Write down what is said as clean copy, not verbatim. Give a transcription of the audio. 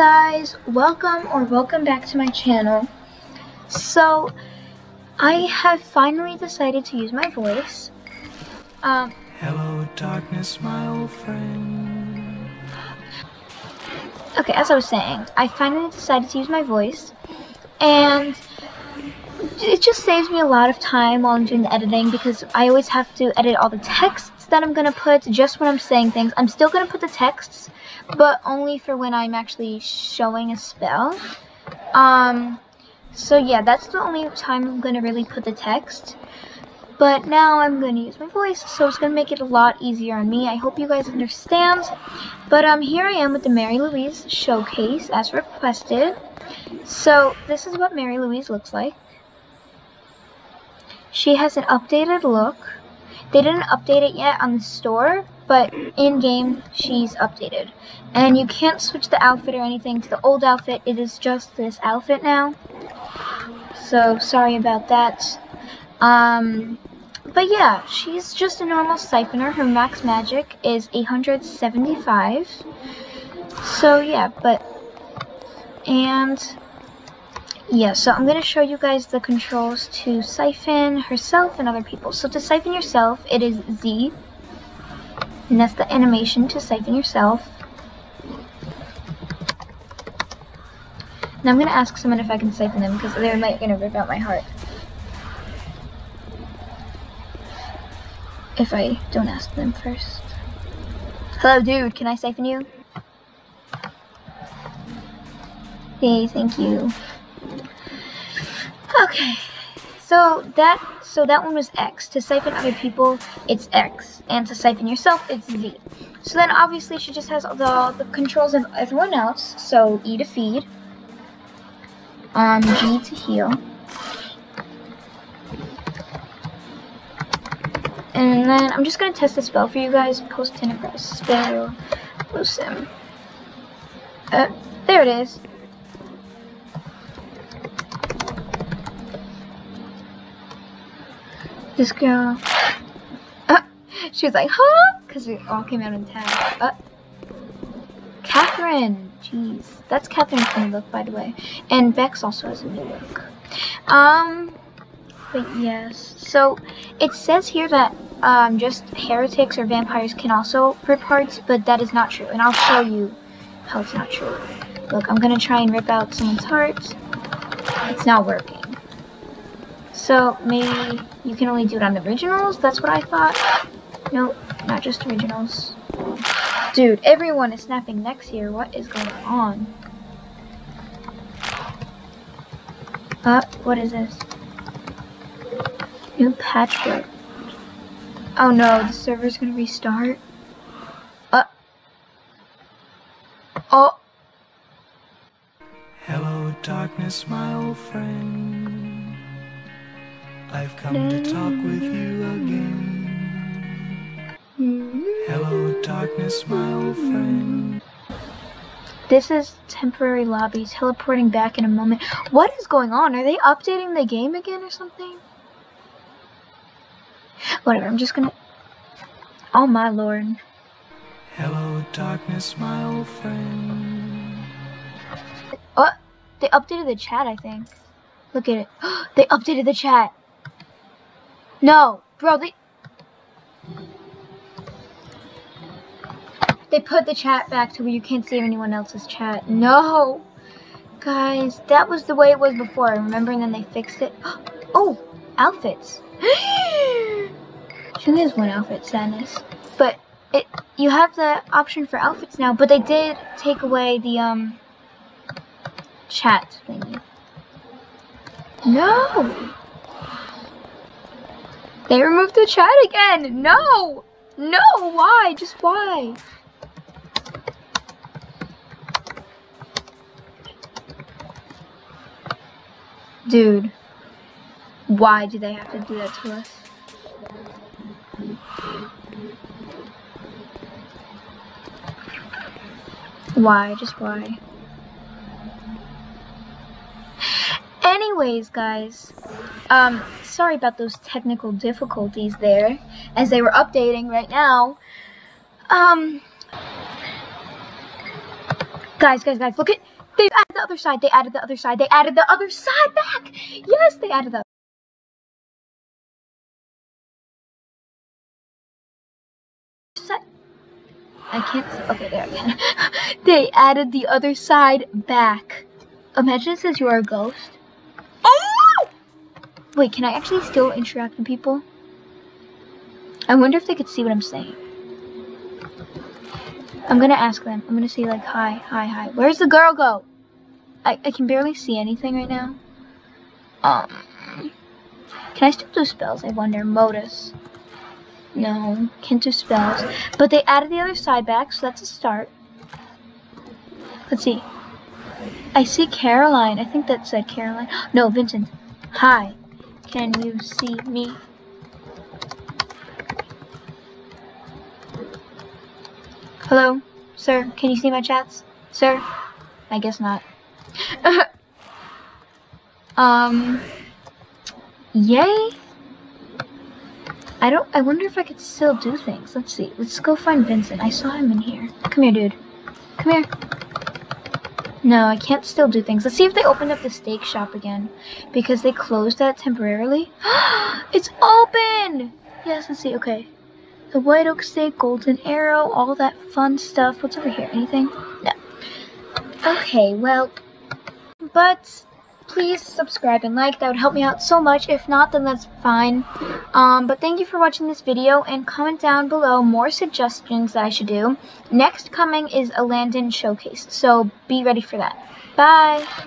guys, welcome back to my channel. So I have finally decided to use my voice. Hello darkness, my old friend. Okay, as I was saying, I finally decided to use my voice, and it just saves me a lot of time while I'm doing the editing, because I always have to edit all the texts that I'm gonna put just when I'm saying things. I'm still gonna put the texts, but only for when I'm actually showing a spell. So yeah, that's the only time I'm gonna really put the text. But now I'm gonna use my voice, so it's gonna make it a lot easier on me. I hope you guys understand. But here I am with the Mary Louise showcase as requested. So this is what Mary Louise looks like. She has an updated look. They didn't update it yet on the store, but in-game, she's updated. And you can't switch the outfit or anything to the old outfit. It is just this outfit now. So, sorry about that. But yeah, she's just a normal siphoner. Her max magic is 875. So yeah, so I'm going to show you guys the controls to siphon herself and other people. So to siphon yourself, it is Z, and that's the animation to siphon yourself. Now I'm going to ask someone if I can siphon them, because they're like going to rip out my heart if I don't ask them first. Hello dude, can I siphon you? Hey, thank you. Okay, so that one was X. To siphon other people, it's X. And to siphon yourself, it's Z. So then obviously she just has the controls of everyone else. So E to feed, G to heal, and then I'm just going to test the spell for you guys. Post Tenebris Spell Lucem. There it is. This girl, she was like, huh? Because it all came out in tag. Catherine, jeez. That's Catherine's new look, by the way. And Bex also has a new look. But yes, so it says here that just heretics or vampires can also rip hearts, but that is not true. And I'll show you how it's not true. Look, I'm going to try and rip out someone's heart. It's not working. So maybe you can only do it on originals. That's what I thought. Nope, not just originals. Dude, everyone is snapping necks here. What is going on? What is this? New patchwork. Oh no, the server's gonna restart. Oh. Hello, darkness, my old friend. I've come to talk with you again. Hello, darkness, my old friend. This is temporary lobby, teleporting back in a moment. What is going on? Are they updating the game again or something? Whatever, I'm just gonna... Oh my lord. Hello, darkness, my old friend. Oh, they updated the chat, I think. Look at it. They updated the chat. No, bro, they put the chat back to where you can't see anyone else's chat. No, guys, that was the way it was before, remember, and then they fixed it. Oh, outfits. She has one outfit, sadness. But you have the option for outfits now, but they did take away the, chat thingy. No! They removed the chat again! No! No! Why? Just why? Dude. Why do they have to do that to us? Why? Just why? Anyways, guys, sorry about those technical difficulties there, as they were updating right now. Guys, look at, they've added the other side, they added the other side back! Yes, they added the other side. I can't see, okay, there again. They added the other side back. Imagine it says you are a ghost. Oh! Wait, can I actually still interact with people? I wonder if they could see what I'm saying. I'm gonna ask them. I'm gonna say like, hi. Where's the girl go? I can barely see anything right now. Can I still do spells? I wonder. Modus. No, can't do spells. But they added the other side back, so that's a start. Let's see. I see Caroline. I think that said Caroline. No, Vincent. Hi. Can you see me? Hello, sir, can you see my chats? Sir? I guess not. Yay? I wonder if I could still do things. Let's see, let's go find Vincent. I saw him in here. Come here, dude. Come here. No, I can't still do things. Let's see if they opened up the steak shop again, because they closed that temporarily. It's open! Yes, let's see, okay. The White Oak Steak, Golden Arrow, all that fun stuff. What's over here? Anything? No. Okay, well, but please subscribe and like. That would help me out so much. If not, then that's fine. But thank you for watching this video, and comment down below more suggestions that I should do. Next coming is a Landon showcase, so be ready for that. Bye!